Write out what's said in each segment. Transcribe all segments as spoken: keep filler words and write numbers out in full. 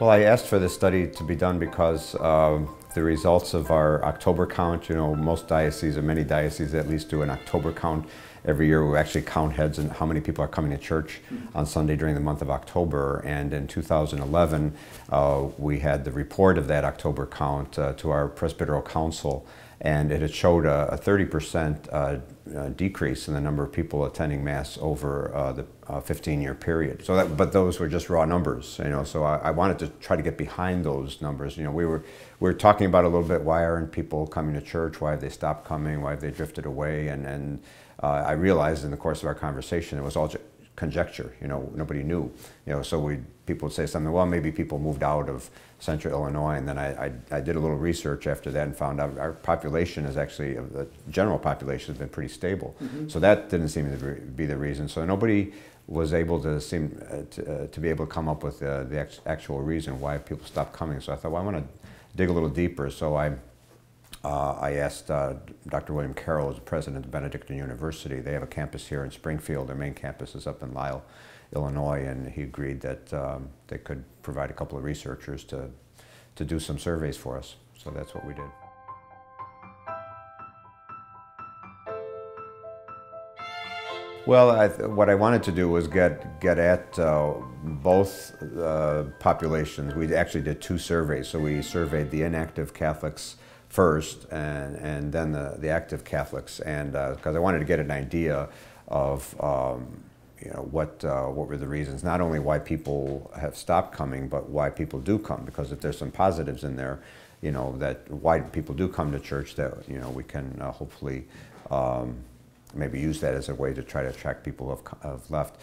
Well, I asked for this study to be done because uh, the results of our October count, you know, most dioceses, or many dioceses at least, do an October count every year. We actually count heads and how many people are coming to church on Sunday during the month of October. And in two thousand eleven, uh, we had the report of that October count uh, to our Presbyteral Council, and it had showed a thirty percent uh, uh, decrease in the number of people attending Mass over uh, the fifteen-year uh, period. So, that, but those were just raw numbers, you know. So I, I wanted to try to get behind those numbers. You know, we were we were talking about a little bit, why aren't people coming to church? Why have they stopped coming? Why have they drifted away? And and uh, I realized in the course of our conversation, it was all conjecture. You know, nobody knew. You know, so we people would say something. Well, maybe people moved out of Central Illinois, and then I, I, I did a little research after that and found out our population is actually, the general population has been pretty stable. Mm-hmm. So that didn't seem to be the reason. So nobody was able to seem uh, to, uh, to be able to come up with uh, the ex actual reason why people stopped coming. So I thought, well, I want to dig a little deeper. So I uh, I asked uh, Doctor William Carroll, who's the president of Benedictine University. They have a campus here in Springfield. Their main campus is up in Lisle, Illinois, and he agreed that um, they could provide a couple of researchers to to do some surveys for us. So that's what we did. Well, I th what I wanted to do was get get at uh, both uh, populations. We actually did two surveys. So we surveyed the inactive Catholics first, and and then the the active Catholics, and because uh, I wanted to get an idea of um, you know, what uh, what were the reasons, not only why people have stopped coming, but why people do come. Because if there's some positives in there, you know, that why people do come to church, that, you know, we can uh, hopefully. Um, maybe use that as a way to try to attract people who have, have left.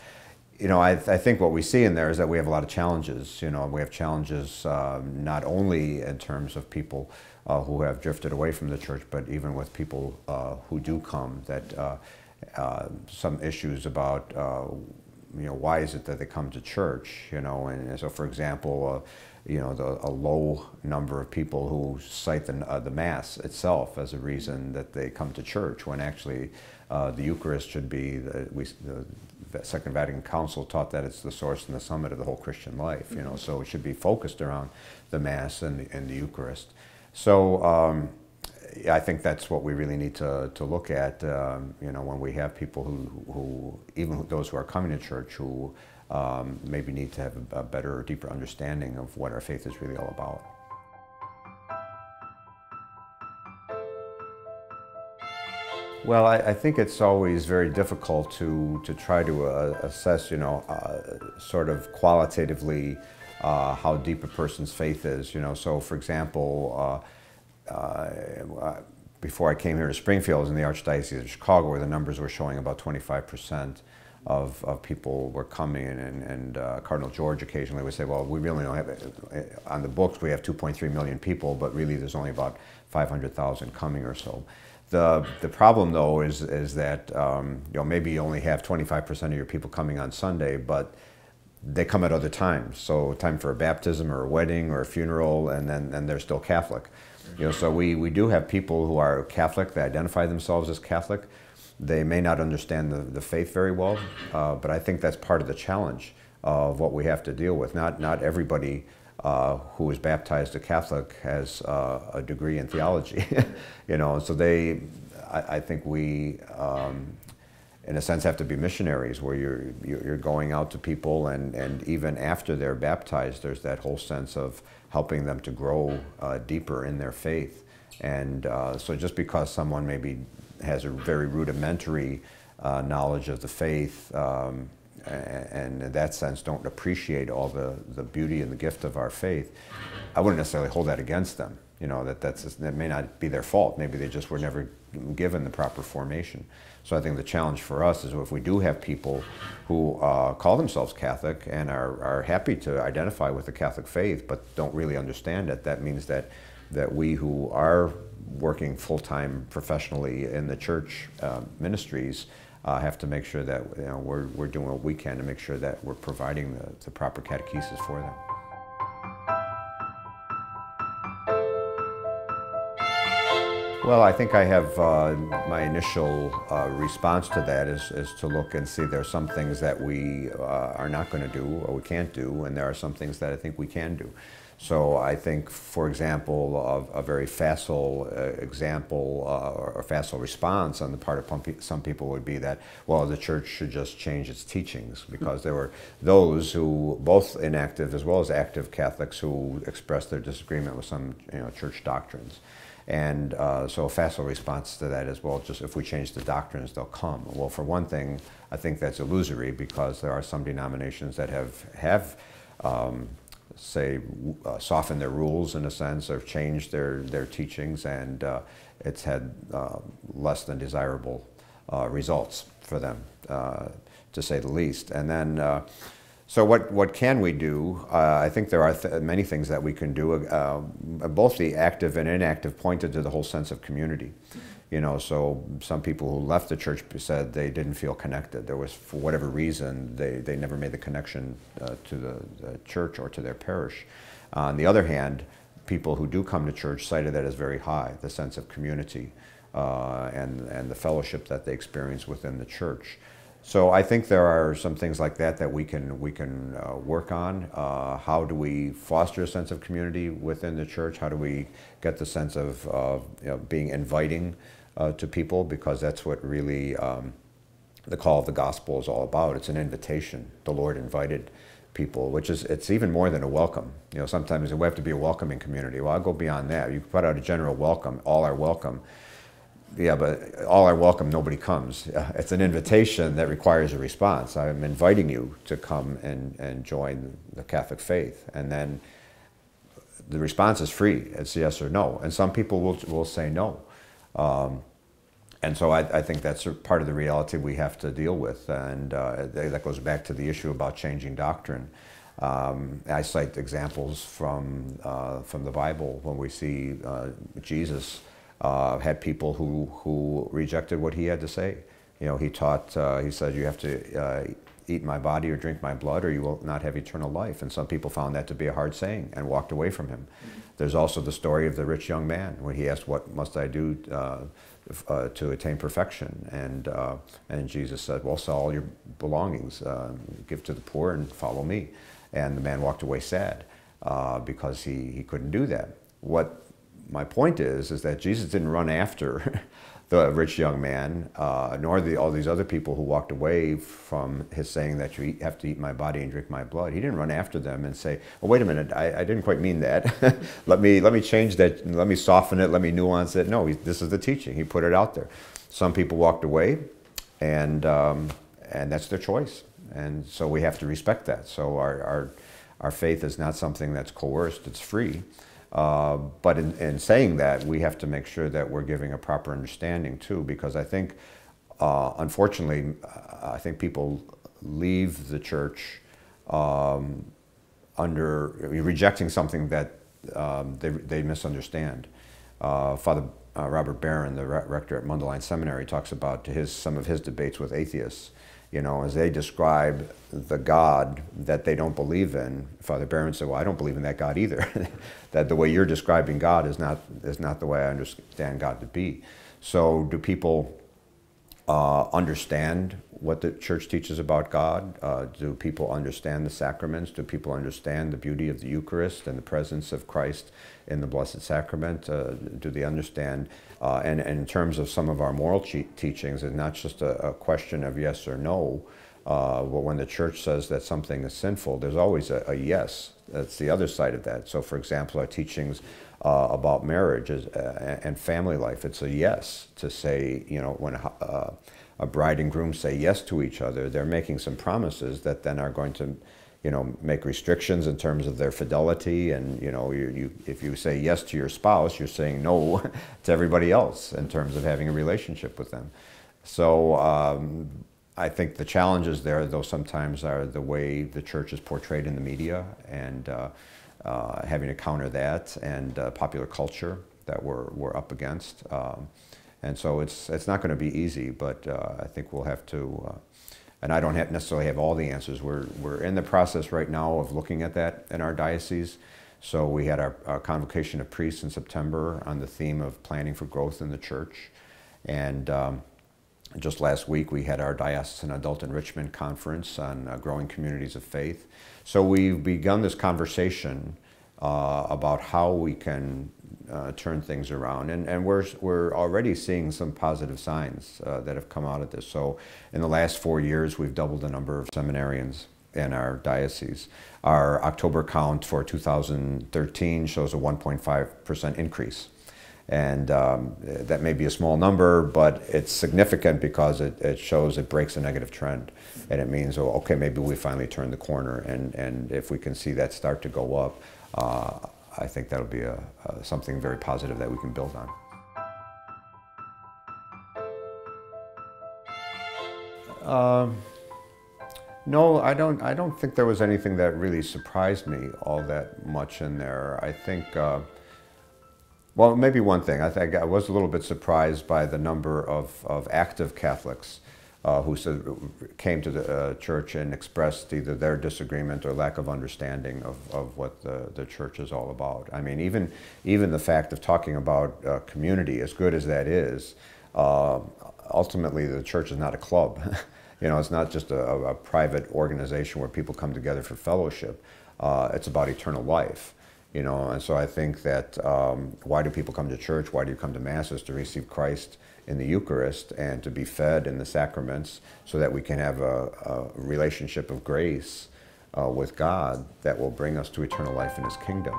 You know, I, th I think what we see in there is that we have a lot of challenges. You know, we have challenges um, not only in terms of people uh, who have drifted away from the church, but even with people uh, who do come, that uh, uh, some issues about, uh, you know, why is it that they come to church, you know? And, and so, for example, uh, you know, the, a low number of people who cite the, uh, the Mass itself as a reason that they come to church, when actually uh, the Eucharist should be, the, we, the Second Vatican Council taught that it's the source and the summit of the whole Christian life, you know, so it should be focused around the Mass and the, and the Eucharist. So um, I think that's what we really need to, to look at, um, you know, when we have people who, who, even those who are coming to church, who Um, maybe need to have a better or deeper understanding of what our faith is really all about. Well, I, I think it's always very difficult to, to try to uh, assess, you know, uh, sort of qualitatively uh, how deep a person's faith is, you know. So, for example, uh, uh, before I came here to Springfield, I was in the Archdiocese of Chicago, where the numbers were showing about twenty-five percent. Of, of people were coming, and, and uh, Cardinal George occasionally would say, well, we really don't have, it. On the books we have two point three million people, but really there's only about five hundred thousand coming or so. The, the problem, though, is, is that um, you know, maybe you only have twenty-five percent of your people coming on Sunday, but they come at other times, so time for a baptism or a wedding or a funeral, and then and they're still Catholic. You know, so we, we do have people who are Catholic, they identify themselves as Catholic. They may not understand the, the faith very well, uh, but I think that's part of the challenge of what we have to deal with. Not, not everybody uh, who is baptized a Catholic has uh, a degree in theology, you know, so they, I, I think we, um, in a sense, have to be missionaries, where you're, you're going out to people, and, and even after they're baptized, there's that whole sense of helping them to grow uh, deeper in their faith. And uh, so just because someone maybe has a very rudimentary uh, knowledge of the faith, um, and in that sense don't appreciate all the, the beauty and the gift of our faith, I wouldn't necessarily hold that against them. You know, that, that's, that may not be their fault. Maybe they just were never given the proper formation. So I think the challenge for us is, if we do have people who uh, call themselves Catholic and are, are happy to identify with the Catholic faith but don't really understand it, that means that, that we who are working full-time professionally in the church uh, ministries uh, have to make sure that, you know, we're, we're doing what we can to make sure that we're providing the, the proper catechesis for them. Well, I think I have uh, my initial uh, response to that is, is to look and see there are some things that we uh, are not going to do or we can't do, and there are some things that I think we can do. So I think, for example, a, a very facile uh, example uh, or, or facile response on the part of some people would be that, well, the church should just change its teachings, because there were those who, both inactive as well as active Catholics, who expressed their disagreement with some you know, church doctrines. And uh, so a facile response to that is, well, just if we change the doctrines, they'll come. Well, for one thing, I think that's illusory, because there are some denominations that have, have um, say, uh, softened their rules in a sense, or changed their, their teachings, and uh, it's had uh, less than desirable uh, results for them, uh, to say the least. And then, uh, so what, what can we do? Uh, I think there are th many things that we can do. Uh, both the active and inactive pointed to the whole sense of community. You know, so some people who left the church said they didn't feel connected. There was, for whatever reason, they, they never made the connection uh, to the, the church or to their parish. Uh, on the other hand, people who do come to church cited that as very high, the sense of community uh, and, and the fellowship that they experience within the church. So I think there are some things like that that we can, we can uh, work on. Uh, how do we foster a sense of community within the church? How do we get the sense of uh, you know, being inviting uh, to people? Because that's what really um, the call of the gospel is all about. It's an invitation. The Lord invited people, which is, it's even more than a welcome. You know, sometimes we have to be a welcoming community. Well, I'll go beyond that. You can put out a general welcome, all are welcome. Yeah, but all are welcome, nobody comes. It's an invitation that requires a response. I'm inviting you to come and, and join the Catholic faith. And then the response is free. It's yes or no. And some people will, will say no. Um, and so I, I think that's part of the reality we have to deal with. And uh, that goes back to the issue about changing doctrine. Um, I cite examples from, uh, from the Bible when we see uh, Jesus Uh, had people who, who rejected what he had to say. You know, he taught, uh, he said, you have to uh, eat my body or drink my blood, or you will not have eternal life. And some people found that to be a hard saying and walked away from him. Mm-hmm. There's also the story of the rich young man, when he asked, what must I do uh, uh, to attain perfection? And, uh, and Jesus said, well, sell all your belongings, uh, give to the poor, and follow me. And the man walked away sad uh, because he, he couldn't do that. What my point is, is that Jesus didn't run after the rich young man, uh, nor the, all these other people who walked away from his saying that you eat, have to eat my body and drink my blood. He didn't run after them and say, oh, wait a minute, I, I didn't quite mean that. let, me, let me change that, let me soften it, let me nuance it. No, he, this is the teaching. He put it out there. Some people walked away, and, um, and that's their choice. And so we have to respect that. So our, our, our faith is not something that's coerced, it's free. Uh, but in, in saying that, we have to make sure that we're giving a proper understanding too, because I think, uh, unfortunately, I think people leave the church um, under rejecting something that um, they, they misunderstand. Uh, Father uh, Robert Barron, the rector at Mundelein Seminary, talks about his, some of his debates with atheists. You know, as they describe the God that they don't believe in, Father Barron said, well, I don't believe in that God either. That the way you're describing God is not, is not the way I understand God to be. So do people uh, understand what the church teaches about God? Uh, do people understand the sacraments? Do people understand the beauty of the Eucharist and the presence of Christ in the Blessed Sacrament? Uh, do they understand? Uh, and, and in terms of some of our moral teachings, it's not just a, a question of yes or no. Uh, but when the church says that something is sinful, there's always a, a yes. That's the other side of that. So, for example, our teachings uh, about marriage is, uh, and family life, it's a yes to say, you know, when uh, a bride and groom say yes to each other, they're making some promises that then are going to, you know, make restrictions in terms of their fidelity. And, you know, you, you, if you say yes to your spouse, you're saying no to everybody else in terms of having a relationship with them. So um, I think the challenges there, though, sometimes are the way the church is portrayed in the media, and uh, uh, having to counter that, and uh, popular culture that we're, we're up against. Um, And so it's, it's not going to be easy, but uh, I think we'll have to, uh, and I don't have necessarily have all the answers. We're, we're in the process right now of looking at that in our diocese. So we had our, our convocation of priests in September on the theme of planning for growth in the church. And um, just last week we had our Diocesan Adult Enrichment Conference on uh, growing communities of faith. So we've begun this conversation uh, about how we can uh, turn things around. And, and we're, we're already seeing some positive signs uh, that have come out of this. So in the last four years we've doubled the number of seminarians in our diocese. Our October count for two thousand thirteen shows a one point five percent increase. And um, that may be a small number, but it's significant because it, it shows it breaks a negative trend. And it means, oh, okay, maybe we finally turned the corner. And, and if we can see that start to go up, uh, I think that'll be a, a, something very positive that we can build on. Uh, No, I don't, I don't think there was anything that really surprised me all that much in there. I think, uh, well, maybe one thing. I think I was a little bit surprised by the number of, of active Catholics uh, who said, came to the uh, church and expressed either their disagreement or lack of understanding of, of what the, the church is all about. I mean, even, even the fact of talking about uh, community, as good as that is, uh, ultimately the church is not a club. You know, it's not just a, a private organization where people come together for fellowship. Uh, it's about eternal life, you know. And so I think that um, why do people come to church? Why do you come to Masses? To receive Christ in the Eucharist and to be fed in the sacraments so that we can have a, a relationship of grace uh, with God that will bring us to eternal life in His kingdom.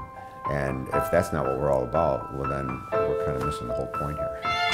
And if that's not what we're all about, well, then we're kind of missing the whole point here.